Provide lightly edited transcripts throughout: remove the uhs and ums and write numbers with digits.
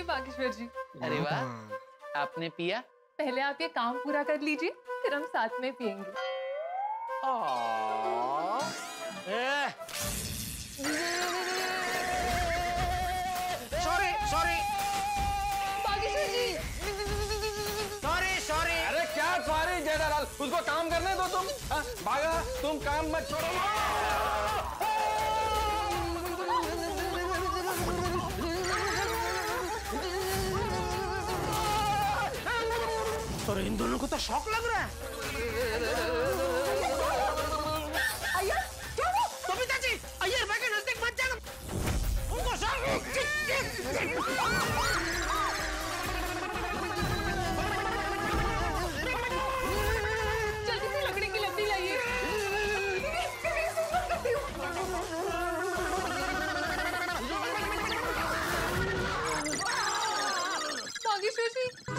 P Bageshwar जी। अरे वाह, आपने पिया? पहले आप ये काम पूरा कर लीजिए, फिर हम साथ में पिएंगे। Sorry sorry Bageshwar ji, sorry sorry. अरे क्या सॉरी जेठालाल, उसको काम करने दो तुम। बागा, तुम काम मत छोड़ो। और इन दोनों को तो शौक लग रहा है। अय्यर, क्या हुआ? बबीता जी, अय्यर भाई के नजदीक मत जाना। उनको शौक। जल्दी से लकड़ी की लकड़ी लाइए। बागेश्वर जी।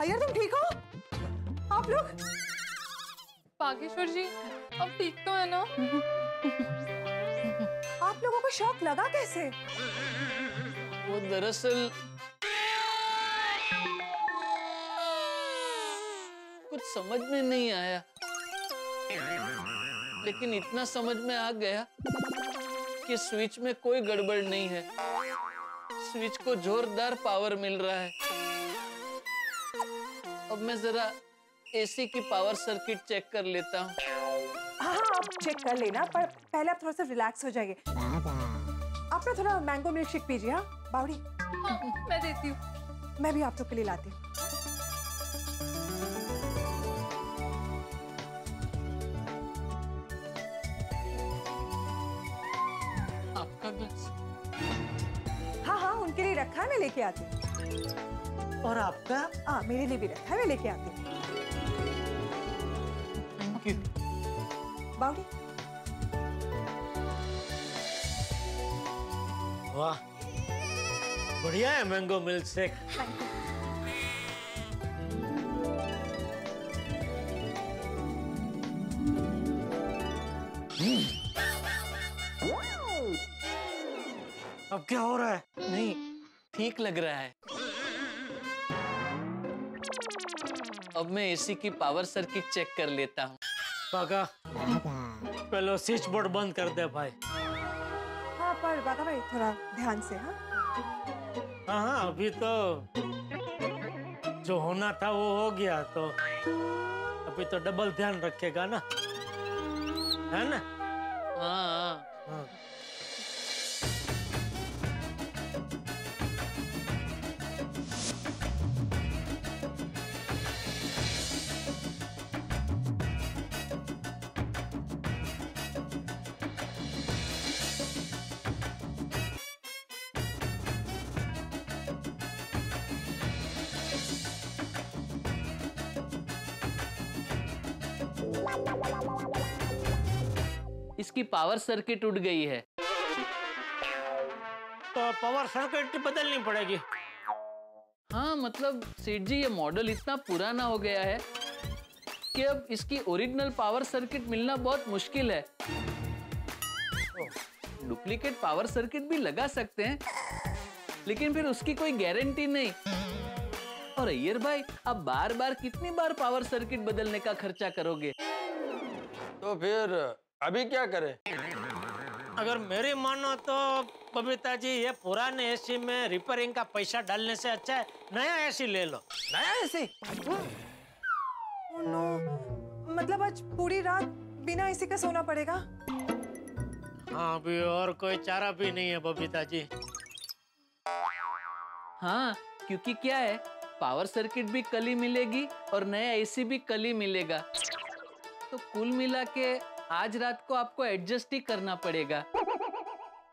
अय्यर, तुम ठीक हो? आप लोग? बागेश्वर जी, अब ठीक तो है ना? आप लोगों को शौक लगा कैसे? वो दरअसल कुछ समझ में नहीं आया, लेकिन इतना समझ में आ गया कि स्विच में कोई गड़बड़ नहीं है। स्विच को जोरदार पावर मिल रहा है। अब मैं जरा एसी की पावर सर्किट चेक कर लेता हूँ। हाँ, आप चेक कर लेना, पर पहले आप थोड़ा सा रिलैक्स हो जाइए। आप ना थोड़ा मैंगो मिल्क शेक पीजिए। हाँ बावड़ी, मैं देती हूँ। मैं भी आप लोग के लिए लाती हूँ। आपका ग्लास? हाँ हाँ, उनके लिए रखा है, मैं लेके आती हूँ। और आपका? हाँ, मेरे लिए भी रखा है, मैं लेके आती हूँ। Thank you. बावड़ी, वाह बढ़िया है मैंगो मिल्क शेक। अब क्या हो रहा है? नहीं, ठीक लग रहा है। अब मैं एसी की पावर सर्किट चेक कर लेता हूँ। बागा, पहले स्विच बोर्ड बंद कर दे भाई। हाँ, पर बागा भाई थोड़ा ध्यान से। हाँ हाँ, अभी तो जो होना था वो हो गया, तो अभी तो डबल ध्यान रखेगा ना, है ना? हाँ हाँ। इसकी पावर सर्किट उड़ गई है, तो पावर सर्किट बदलनी पड़ेगी। हाँ, मतलब सेठ जी, ये मॉडल इतना पुराना हो गया है कि अब इसकी ओरिजिनल पावर सर्किट मिलना बहुत मुश्किल है। डुप्लीकेट पावर सर्किट भी लगा सकते हैं, लेकिन फिर उसकी कोई गारंटी नहीं। और अय्यर भाई, आप बार बार कितनी बार पावर सर्किट बदलने का खर्चा करोगे? तो फिर अभी क्या करें? अगर मेरी मानो तो बबीता जी, ये पुराने एसी में रिपेयरिंग का पैसा डालने से अच्छा है नया एसी ले लो। नया एसी? नो, मतलब आज पूरी रात बिना एसी के सोना पड़ेगा? हाँ, अभी और कोई चारा भी नहीं है बबीता जी। हाँ, क्योंकि क्या है, पावर सर्किट भी कल ही मिलेगी और नया एसी भी कल ही मिलेगा, तो कुल मिला के आज रात को आपको एडजस्ट ही करना पड़ेगा।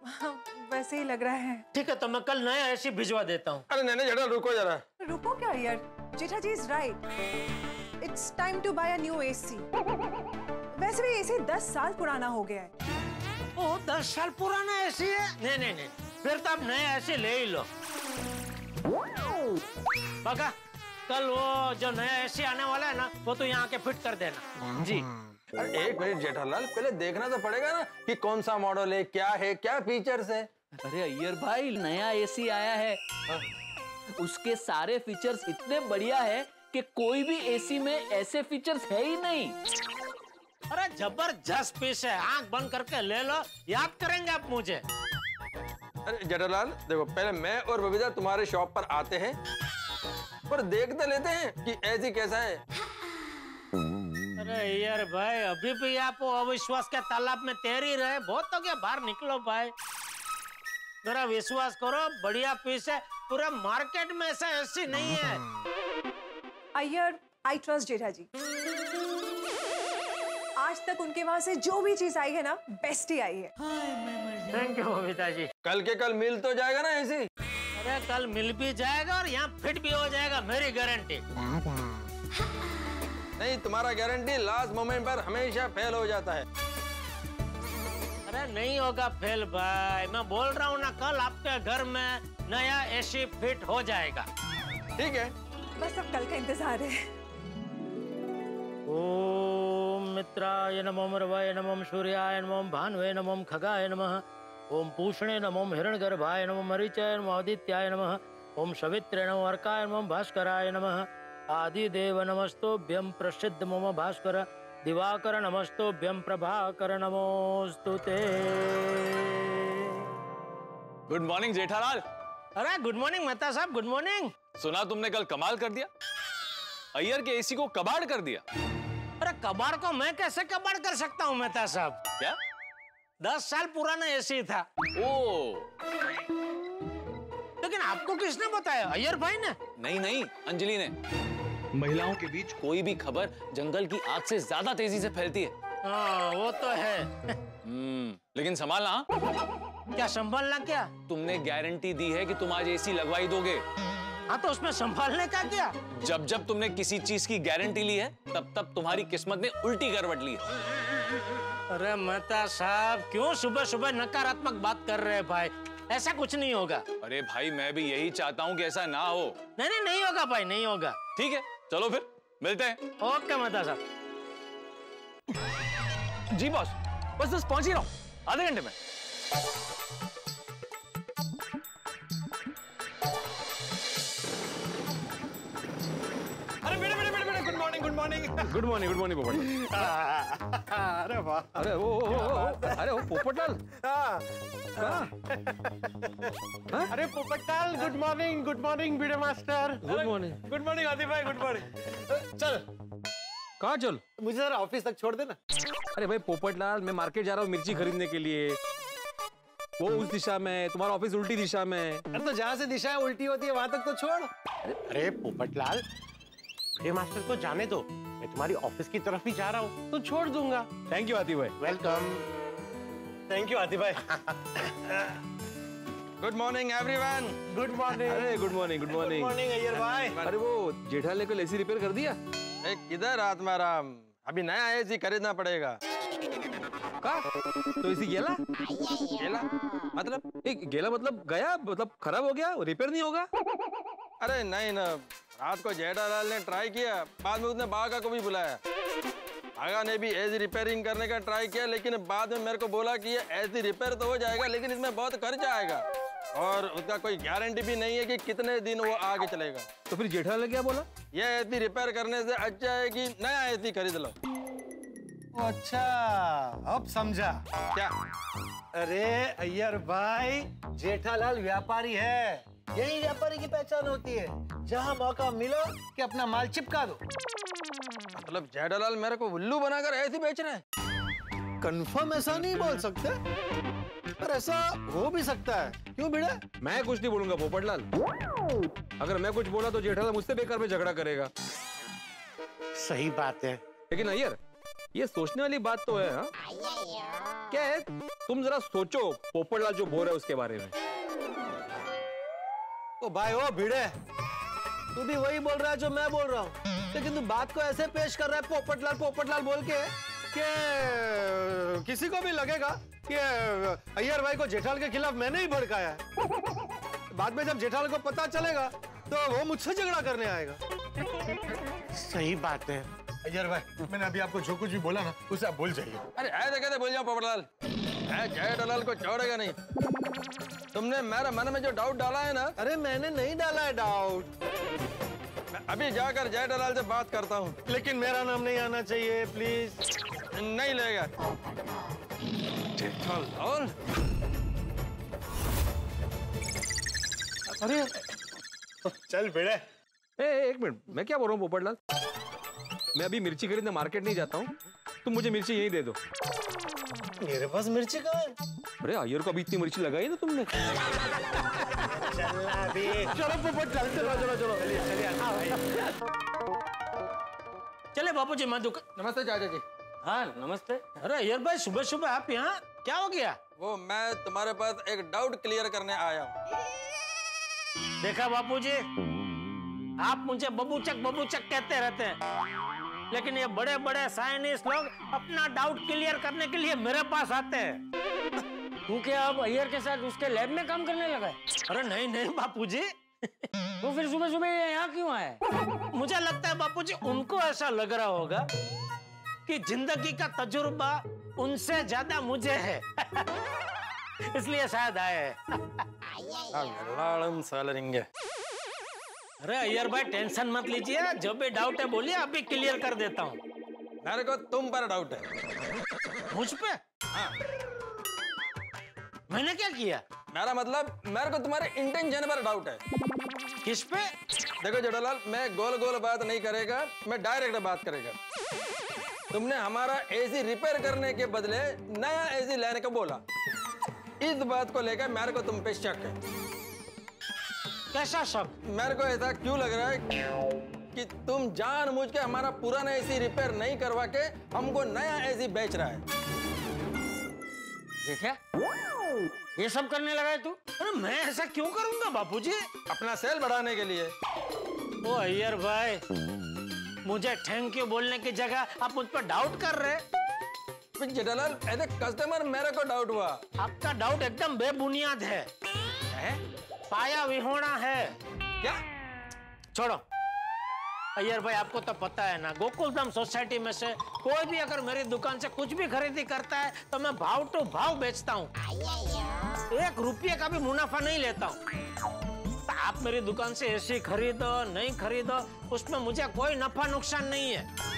वैसे ही लग रहा है। ठीक है तो मैं कल नया ऐसी भिजवा देता हूँ। अरे नहीं जरा रुको जरा। रुको क्या यार, Jetha ji is right, it's time to buy a new AC. वैसे भी एसी 10 साल पुराना हो गया है। ओ 10 साल पुराना एसी है? नहीं नहीं नहीं, फिर तो आप नया एसी ले ही लो। बघा कल वो जो नया एसी आने वाला है ना वो तो यहाँ के फिट कर देना। जी। अरे एक मिनट जेठालाल, पहले देखना तो पड़ेगा ना कि कौन सा मॉडल है, क्या फीचर्स है। अरे अय्यर भाई नया एसी आया है, उसके सारे फीचर्स इतने बढ़िया है कि कोई भी एसी में ऐसे फीचर्स है ही नहीं। अरे जबरदस्त पीस है, आंख बंद करके ले लो, याद करेंगे आप मुझे। अरे जेठालाल देखो, पहले मैं और बबीता तुम्हारे शॉप पर आते हैं, पर देख तो लेते हैं कि एसी कैसा है। अरे यार भाई अभी भी आप अविश्वास के तालाब में तैर ही रहे, बहुत तो क्या, बाहर निकलो भाई। जरा विश्वास करो बढ़िया पीस है, पूरा मार्केट में ऐसा ऐसी नहीं है। अय्यर आई ट्रस्ट जेठा जी, आज तक उनके वहाँ से जो भी चीज आई है ना बेस्ट ही आई है। Thank you Babita ji. कल के कल मिल तो जाएगा ना ऐसी? अरे कल मिल भी जाएगा और यहाँ फिट भी हो जाएगा, मेरी गारंटी। नहीं तुम्हारा गारंटी लास्ट मोमेंट पर हमेशा फेल हो जाता है। अरे नहीं होगा फेल भाई, मैं बोल रहा हूँ ना कल आपके घर में नया एसी फिट हो जाएगा। ठीक है बस अब कल का इंतजार है। ओम मित्राय नमः, रवाय नमः, सूर्याय नमः, भानवे नमः, खगाय नमः, ओम पूषणे नमः, हिरण्यगर्भाय नमः, मरीचाय नमः, आदित्याय नमः, ओम सवित्रे नमः, अर्काय नमः, भास्कराय नमः, आदिदेव नमस्तोभ्यं प्रसिद्ध मम भास्कर, दिवाकर नमस्तोभ्यं प्रभाकर नमोस्तुते। Good morning Jethalal. अरे गुड मॉर्निंग मेहता साहब, गुड मॉर्निंग। सुना तुमने कल कमाल कर दिया, अय्यर के एसी को कबाड़ कर दिया। अरे कबाड़ को मैं कैसे कबाड़ कर सकता हूँ मेहता साहब? क्या 10 साल पुराना एसी था। ओ लेकिन आपको किसने बताया? अय्यर भाई ने? नहीं नहीं, अंजलि ने। महिलाओं के बीच कोई भी खबर जंगल की आग से ज्यादा तेजी से फैलती है। हाँ वो तो है। लेकिन संभालना। क्या संभालना? क्या तुमने गारंटी दी है कि तुम आज एसी लगवा ही दोगे? हाँ तो उसमें संभालने का क्या? जब जब तुमने किसी चीज की गारंटी ली है तब तब तुम्हारी किस्मत ने उल्टी करवट ली है। अरे मेहता साहब क्यों सुबह सुबह नकारात्मक बात कर रहे हैं भाई, ऐसा कुछ नहीं होगा। अरे भाई मैं भी यही चाहता हूँ कि ऐसा ना हो। नहीं नहीं नहीं होगा भाई, नहीं होगा। ठीक है चलो फिर मिलते हैं। ओके मेहता साहब। जी बॉस, बस बस पहुंच ही रहा हूँ आधे घंटे में। अरे बेटे बेटे बेटे, good morning good morning good morning good morning Popatlal. अरे वाह, अरे वो अरे वो पोपटलाल। अरे Popatlal good morning video master. Good morning आदि भाई, गुड मॉर्निंग। चल कहाँ चल? मुझे जरा ऑफिस तक छोड़ देना। अरे भाई पोपटलाल मैं मार्केट जा रहा हूँ मिर्ची खरीदने के लिए, वो उस दिशा में, तुम्हारा ऑफिस उल्टी दिशा में। अरे तो जहाँ से दिशा उल्टी होती है वहां तक तो छोड़। अरे पोपटलाल वीडियो मास्टर को जाने दो, मैं तुम्हारी ऑफिस की तरफ ही जा रहा हूँ तो छोड़ दूंगा। थैंक यू आदि भाई। वेलकम। थैंक यू आदि भाई। Good morning everyone. Good morning. अरे good morning good morning. Good morning Iyer भाई। अरे वो जेठालाल को एसी रिपेयर कर दिया? अरे किधर आत्माराम, अभी नया एसी खरीदना पड़ेगा। का? तो एसी गेला? गेला? मतलब एक गेला मतलब गया, मतलब खराब हो गया, रिपेयर नहीं होगा? अरे नहीं ना, रात को जेठालाल ने ट्राई किया, बाद में उसने बाघा को भी बुलाया। आगा ने भी एसी रिपेयरिंग करने का ट्राई किया, लेकिन बाद में मेरे को बोला कि ये एसी रिपेयर तो हो जाएगा लेकिन इसमें बहुत खर्चा आएगा और उसका कोई गारंटी भी नहीं है कि कितने दिन वो आगे चलेगा। तो फिर जेठालाल क्या बोला? ये एसी रिपेयर करने से अच्छा है कि नया एसी खरीद लो। अच्छा अब समझा क्या? अरे अय्यर भाई जेठालाल व्यापारी है, यही व्यापारी की पहचान होती है, जहाँ मौका मिलो कि अपना माल चिपका दो। मतलब जेठालाल मेरे को उल्लू बनाकर ऐसी बेच रहे हैं? कंफर्म ऐसा नहीं बोल सकते, पर ऐसा हो भी सकता है। क्यों बेटा? मैं कुछ नहीं बोलूंगा पोपटलाल, अगर मैं कुछ बोला तो जेठालाल मुझसे बेकार में झगड़ा करेगा। सही बात है। लेकिन अय्यर ये सोचने वाली बात तो है। हाँ क्या है, तुम जरा सोचो पोपटलाल जो बोल रहा है उसके बारे में। तो भाई ओ भिड़े, तू भी वही बोल रहा है जो मैं बोल रहा हूँ, लेकिन तू बात को ऐसे पेश कर रहा है पोपटलाल पोपटलाल बोल के कि किसी को भी लगेगा कि अय्यर भाई को जेठालाल के खिलाफ मैंने ही भड़काया है। बाद में जब जेठालाल को पता चलेगा तो वो मुझसे झगड़ा करने आएगा। सही बात है अय्यर भाई, मैंने अभी आपको जो कुछ भी बोला ना उसे आप बोल जाइए। अरे ऐसे बोल जाओ पोपटलाल, जेठालाल को छोड़ेगा नहीं। तुमने मेरे मन में जो डाउट डाला है ना, अरे मैंने नहीं डाला है डाउट। मैं अभी जाकर जेठालाल से बात करता हूँ, लेकिन मेरा नाम नहीं आना चाहिए प्लीज। नहीं लेगा जेठालाल। अरे चल भिड़े। एक मिनट, मैं क्या बोल रहा हूँ पोपटलाल, मैं अभी मिर्ची खरीदने मार्केट नहीं जाता हूँ, तुम मुझे मिर्ची यहीं दे दो। मेरे पास मिर्ची कहाँ है? अरे आयर को अभी इतनी मिर्ची लगाई ना तुमने। चलो बापूजी मैं दुकान। नमस्ते चाचा जी। हाँ नमस्ते। अरे आयर भाई सुबह सुबह आप यहाँ, क्या हो गया? वो मैं तुम्हारे पास एक डाउट क्लियर करने आया हूँ। देखा बापूजी, आप मुझे बबूचक कहते रहते हैं, लेकिन ये बड़े बड़े साइंटिस्ट लोग अपना डाउट क्लियर करने के लिए मेरे पास आते हैं। क्योंकि आप अय्यर के साथ उसके लैब में काम करने लगा है? अरे नहीं नहीं बापूजी। तो फिर सुबह सुबह यहाँ क्यों आए? मुझे लगता है बापूजी उनको ऐसा लग रहा होगा कि जिंदगी का तजुर्बा उनसे ज्यादा मुझे है। इसलिए शायद आए हैं। अरे अय्यर भाई टेंशन मत लीजिए, जो भी डाउट है बोलिए, अभी क्लियर कर देता हूँ। मेरे को तुम पर डाउट है। मुझ पे? हाँ। मैंने क्या किया? मेरा मतलब मेरे को तुम्हारे इंटेंशन पर डाउट है। किस पे? देखो जेठालाल, मैं गोल गोल बात नहीं करेगा, मैं डायरेक्ट बात करेगा। तुमने हमारा एसी रिपेयर करने के बदले नया एसी लेने को बोला, इस बात को लेकर मेरे को तुम पे शक है। कैसा शक? मेरे को ऐसा क्यों लग रहा है कि तुम जानबूझ के हमारा पुराना एसी रिपेयर नहीं करवा के हमको नया एसी बेच रहा है। देखा ये सब करने लगा है तू? अरे मैं ऐसा क्यों करूंगा बापूजी? अपना सेल बढ़ाने के लिए। ओ अय्यर भाई, मुझे थैंक यू बोलने की जगह आप मुझ पर डाउट कर रहे। जेठालाल एज ए कस्टमर मेरे को डाउट हुआ। आपका डाउट एकदम बेबुनियाद है, पाया विहोना है। क्या? छोड़ो अय्यर भाई, आपको तो पता है ना, गोकुलधाम सोसाइटी में से कोई भी अगर मेरी दुकान से कुछ भी खरीदी करता है तो मैं भाव टू भाव बेचता हूँ, 1 रुपये का भी मुनाफा नहीं लेता हूँ। तो आप मेरी दुकान से एसी खरीदो नहीं खरीदो उसमें मुझे कोई नफा नुकसान नहीं है।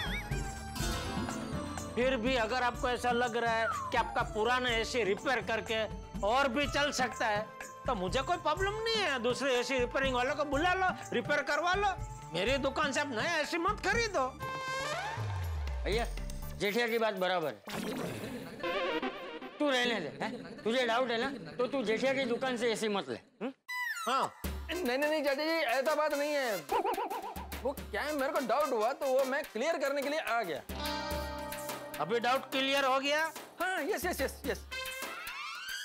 फिर भी अगर आपको ऐसा लग रहा है कि आपका पुराना एसी रिपेयर करके और भी चल सकता है तो मुझे कोई प्रॉब्लम नहीं है, दूसरे एसी रिपेयरिंग वालों को बुला लो, रिपेयर करवा लो, मेरी दुकान से आप नया एसी मत खरीदो। भैया जेठिया की बात बराबर है, तू रहने दे है? तुझे डाउट है ना तो तू जेठिया की दुकान से एसी मत ले। हाँ नहीं नहीं चाचा जी, ऐसा बात नहीं है। वो क्या है, मेरे को डाउट हुआ तो वो मैं क्लियर करने के लिए आ गया। अभी डाउट क्लियर हो गया? हाँ yes yes yes yes,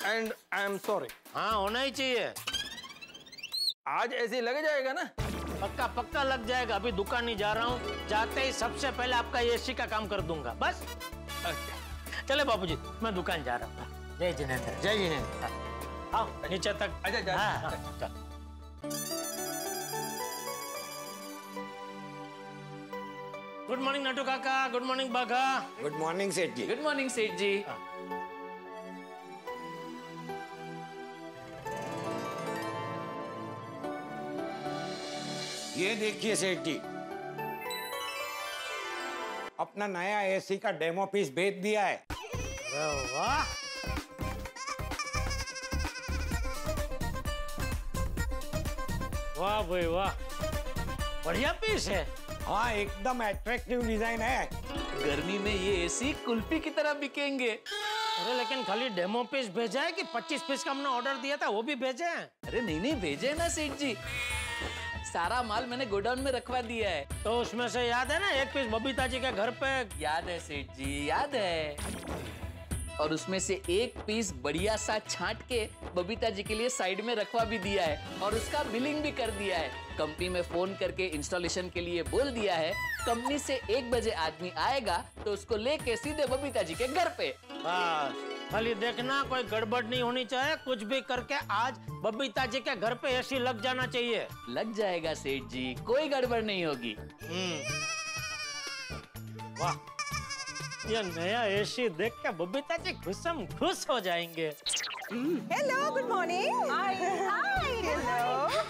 and I am sorry. हाँ होना ही चाहिए, आज एसी लग जाएगा ना? पक्का पक्का लग जाएगा, अभी दुकान नहीं जा रहा हूँ, जाते ही सबसे पहले आपका एसी का काम कर दूंगा बस। चले बापूजी मैं दुकान जा रहा हूँ। जय जिनेंद्र, जय जिनेंद्र। आओ नीचे तक। अच्छा good morning Natu Kaka, good morning Bagha, good morning सेठ जी, गुड मॉर्निंग सेठ जी। ये देखिए सेठ जी, अपना नया एसी का डेमो पीस भेज दिया है। वाह वाह भाई वाह, बढ़िया पीस है। हाँ एकदम एट्रैक्टिव डिजाइन है, गर्मी में ये एसी कुल्फी की तरह बिकेंगे। अरे लेकिन खाली डेमो पीस भेजा है कि 25 पीस का हमने ऑर्डर दिया था वो भी भेजे हैं? अरे नहीं नहीं भेजे ना सेठ जी, सारा माल मैंने गोडाउन में रखवा दिया है। तो उसमें से याद है ना एक पीस बबीता जी के घर पे? याद है सेठ जी, याद है। और उसमें से एक पीस बढ़िया सा छांट के बबीता जी के लिए साइड में रखवा भी दिया है और उसका बिलिंग भी कर दिया है। कंपनी में फोन करके इंस्टॉलेशन के लिए बोल दिया है। कंपनी से 1 बजे आदमी आएगा तो उसको लेके सीधे बबीता जी के घर पे। बस खाली देखना कोई गड़बड़ नहीं होनी चाहिए। कुछ भी करके आज बबीता जी के घर पे एसी लग जाना चाहिए। लग जाएगा सेठ जी, कोई गड़बड़ नहीं होगी। वाह, ये नया एसी देख के बबीता जी खुशम खुश हो जाएंगे। Hello, good morning. Hi hi, hello.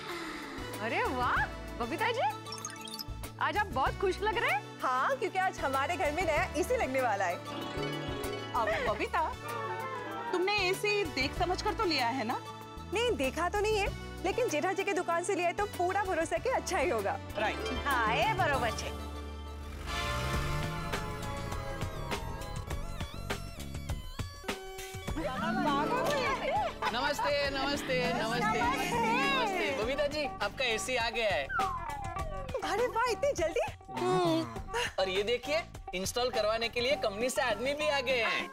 अरे वाह बबीता जी, आज आप बहुत खुश लग रहे हैं। हाँ, क्योंकि आज हमारे घर में नया एसी लगने वाला है। अब बबीता, तुमने एसी देख समझ कर तो लिया है ना? नहीं, देखा तो नहीं है, लेकिन जेठा जी की दुकान से लिया है तो पूरा भरोसा कि अच्छा ही होगा। राइट। हाँ, ये बरोबर है। नमस्ते नमस्ते नमस्ते नमस्ते बबीता जी, आपका एसी आ गया है। अरे वाह, इतनी जल्दी? और ये देखिए, इंस्टॉल करवाने के लिए कंपनी से आदमी भी आ गए हैं।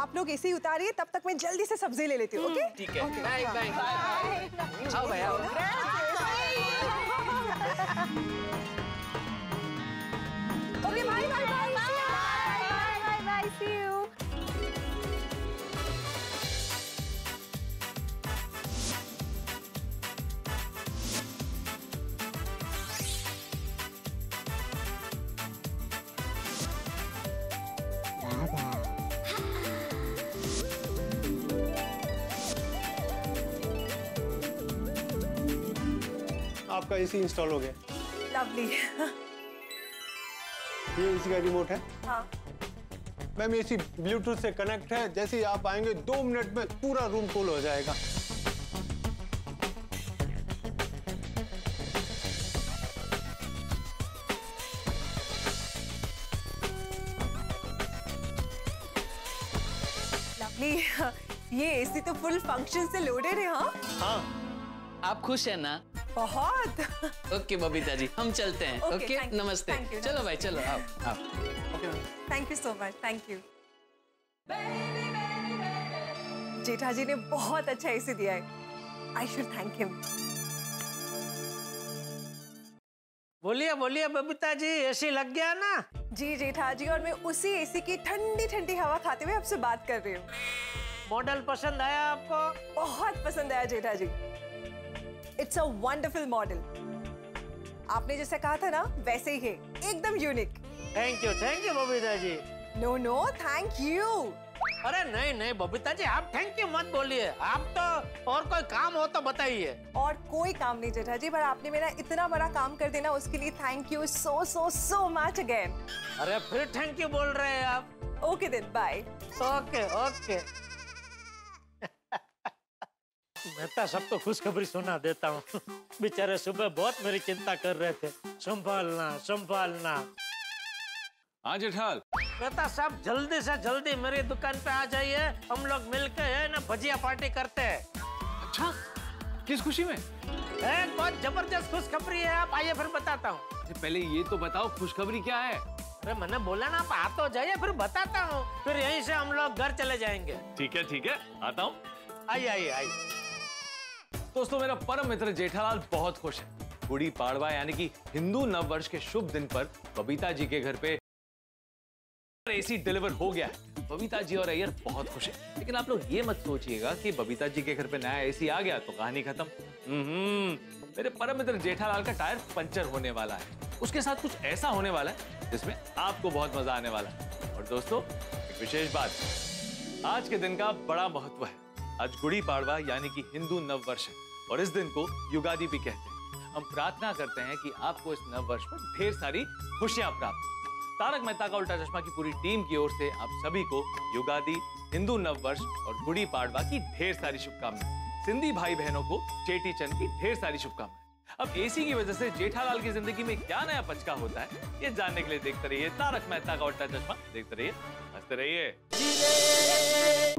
आप लोग एसी उतारिए, तब तक मैं जल्दी से सब्जी ले लेती हूँ। ठीक है, बाय बाय। आओ भाई आओ। Okay, bye bye bye bye bye, see you. आपका एसी इंस्टॉल हो गया। लवली। ये एसी का रिमोट है। हाँ। मैम, एसी ब्लूटूथ से कनेक्ट है। जैसे ही आप आएंगे 2 मिनट में पूरा रूम कूल हो जाएगा। लवली, ये एसी तो फुल फंक्शन से लोडेड है। हाँ हाँ, आप खुश हैं ना? बहुत। ओके बबीता जी, हम चलते हैं। ओके, नमस्ते। चलो भाई, चलो आओ आओ। Thank you so much, thank you. Jetha ji ने बहुत अच्छा एसी दिया है। I should thank him. बोलिए बोलिए बबीता जी, एसी लग गया ना? जी जेठा जी, और मैं उसी एसी की ठंडी ठंडी हवा खाते हुए आपसे बात कर रही हूँ। मॉडल पसंद आया आपको? बहुत पसंद आया जेठा जी। It's a wonderful model. आपने जैसे कहा था ना, वैसे ही है, एकदम unique. Thank you Babita ji. No no, thank you. अरे नहीं नहीं बबीता जी, आप थैंक यू मत बोलिए। आप तो, और कोई काम हो तो बताइए। और कोई काम नहीं जेठा जी, पर आपने मेरा इतना बड़ा काम कर देना, उसके लिए thank you so so so much again. अरे फिर थैंक यू बोल रहे हैं आप? Okay then, bye. Okay okay. Mehta सबको खुशखबरी सुना देता हूँ। बेचारे सुबह बहुत मेरी चिंता कर रहे थे। संभालना संभालना। हाँ जेठाल। मेहता साहब, जल्दी से जल्दी मेरी दुकान पे आ जाइए। हम लोग मिलके है ना भजिया पार्टी करते हैं। अच्छा, किस खुशी में? एक बहुत जबरदस्त खुशखबरी है, आप आइए फिर बताता हूँ। पहले ये तो बताओ खुशखबरी क्या है? अरे मैंने बोला ना, आप आ तो जाइए फिर बताता हूँ। फिर यहीं से हम लोग घर चले जाएंगे। ठीक है ठीक है, आता हूँ। आइए आइए आइए। दोस्तों, मेरा परम मित्र जेठालाल बहुत खुश है। गुड़ी पाड़वा यानी कि हिंदू नववर्ष के शुभ दिन पर बबीता जी के घर पे एसी डिलीवर हो गया है। बबीता जी और अय्यर बहुत खुश है। लेकिन आप लोग ये मत सोचिएगा कि बबीता जी के घर पे नया एसी आ गया तो कहानी खत्म। मेरे परम मित्र जेठालाल का टायर पंचर होने वाला है। उसके साथ कुछ ऐसा होने वाला है जिसमें आपको बहुत मजा आने वाला है। और दोस्तों, एक विशेष बात, आज के दिन का बड़ा महत्व है। आज गुड़ी पाड़वा यानी कि हिंदू नववर्ष है और इस दिन को युगादी भी कहते हैं। हम प्रार्थना करते हैं कि आपको इस नववर्ष में ढेर सारी खुशियां प्राप्त हों। तारक मेहता का उल्टा चश्मा की पूरी टीम की ओर से आप सभी को युगादी, हिंदू नववर्ष और गुड़ी पाड़वा की ढेर सारी शुभकामनाएं। सिंधी भाई बहनों को चेटी चंद की ढेर सारी शुभकामनाएं। अब एसी की वजह से जेठालाल की जिंदगी में क्या नया पचका होता है, ये जानने के लिए देखते रहिए तारक मेहता का उल्टा चश्मा। देखते रहिए, हंसते रहिए।